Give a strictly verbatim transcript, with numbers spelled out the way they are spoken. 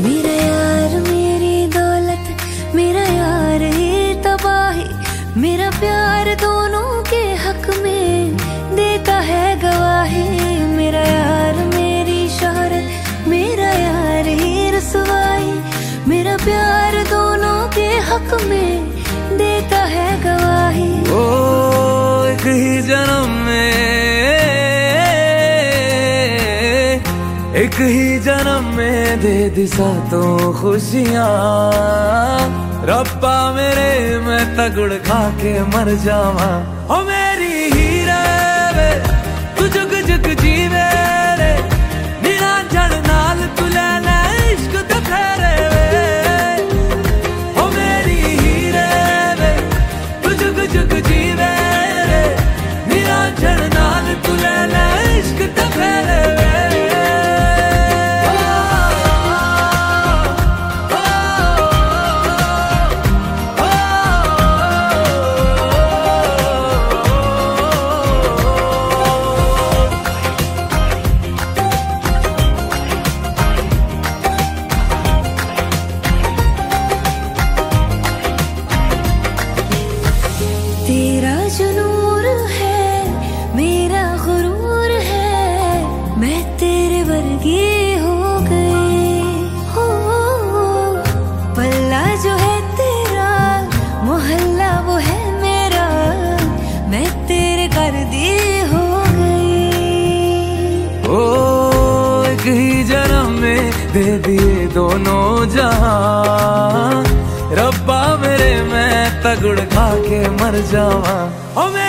मेरा यार मेरी दौलत, मेरा यार ही तबाही, मेरा प्यार दोनों के हक में देता है गवाही। मेरा यार मेरी शोहरत, मेरा यार ही रसवाई, मेरा प्यार दोनों के हक में देता है गवाही। ओ एक ही जन्म में, एक ही जन्म में दे दिशा तो खुशियाँ, रब्बा मेरे मैं तगड़ खा के मर जावा। ओ मेरी हीरा वे तू जुग जुग जीवे रे, निरा जड़ नाल तू ले ले इश्क दा फेरे वे। ओ मेरी हीरा वे तू जुग जुग जीवे रे, निरा जड़ नाल तू ले ले इश्क दा फेरे वे। दे दिए दोनों जहां, रब्बा मेरे मैं तगड़ खा के मर जावा।